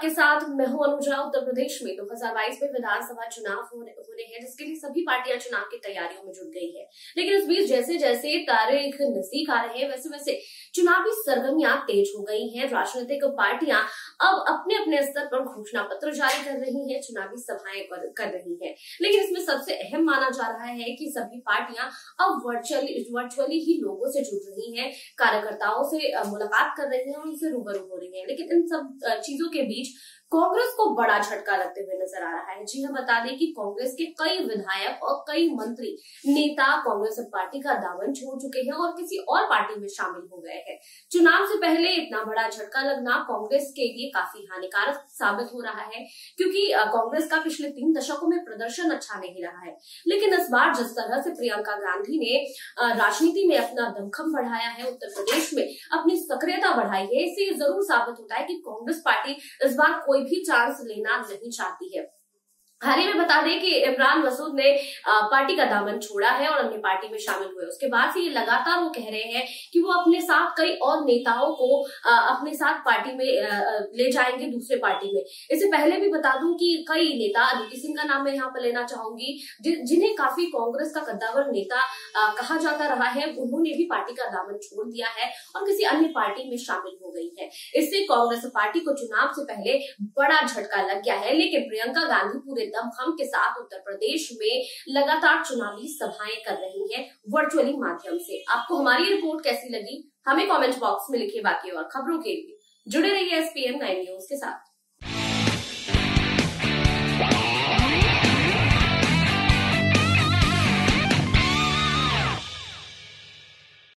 आपके साथ मैं हूं अनुजा। उत्तर प्रदेश में 2022 में विधानसभा चुनाव होने हैं, जिसके लिए सभी पार्टियां चुनाव की तैयारियों में जुट गई है। लेकिन इस बीच जैसे जैसे तारीख नजदीक आ रहे हैं, वैसे वैसे चुनावी सरगर्मियां तेज हो गई हैं। राजनीतिक पार्टियां अब अपने अपने स्तर पर घोषणा पत्र जारी कर रही है, चुनावी सभाएं कर रही है। लेकिन इसमें सबसे अहम माना जा रहा है कि सभी पार्टियां अब वर्चुअली ही लोगों से जुड़ रही है, कार्यकर्ताओं से मुलाकात कर रही है और उनसे रूबरू हो रही है। लेकिन इन सब चीजों के बीच कांग्रेस को बड़ा झटका लगते हुए नजर आ रहा है। जी हां, बता दें कि कांग्रेस के कई विधायक और कई मंत्री नेता कांग्रेस पार्टी का दामन छोड़ चुके हैं और किसी और पार्टी में शामिल हो गए हैं। चुनाव से पहले इतना बड़ा झटका लगना कांग्रेस के लिए काफी हानिकारक साबित हो रहा है, क्योंकि कांग्रेस का पिछले 3 दशकों में प्रदर्शन अच्छा नहीं रहा है। लेकिन इस बार जिस तरह से प्रियंका गांधी ने राजनीति में अपना दमखम बढ़ाया है, उत्तर प्रदेश में अपनी सक्रियता बढ़ाई है, इससे जरूर साबित होता है कि कांग्रेस पार्टी इस बार कोई भी चांस लेना नहीं चाहती है। हाल ही में बता दें कि इमरान मसूद ने पार्टी का दामन छोड़ा है और अन्य पार्टी में शामिल हुए। उसके बाद से ये लगातार वो कह रहे हैं कि वो अपने साथ कई और नेताओं को अपने साथ पार्टी में ले जाएंगे, दूसरे पार्टी में। इससे पहले भी बता दूं कि कई नेता, अरुण सिंह का नाम मैं यहाँ पर लेना चाहूंगी, जिन्हें काफी कांग्रेस का कद्दावर नेता कहा जाता रहा है, उन्होंने भी पार्टी का दामन छोड़ दिया है और किसी अन्य पार्टी में शामिल हो गई है। इससे कांग्रेस पार्टी को चुनाव से पहले बड़ा झटका लग गया है। लेकिन प्रियंका गांधी पूरे दमखम के साथ उत्तर प्रदेश में लगातार चुनावी सभाएं कर रही हैं वर्चुअली माध्यम से। आपको हमारी रिपोर्ट कैसी लगी, हमें कमेंट बॉक्स में लिखिए। बाकी और खबरों के लिए जुड़े रहिए SPN9 News के साथ।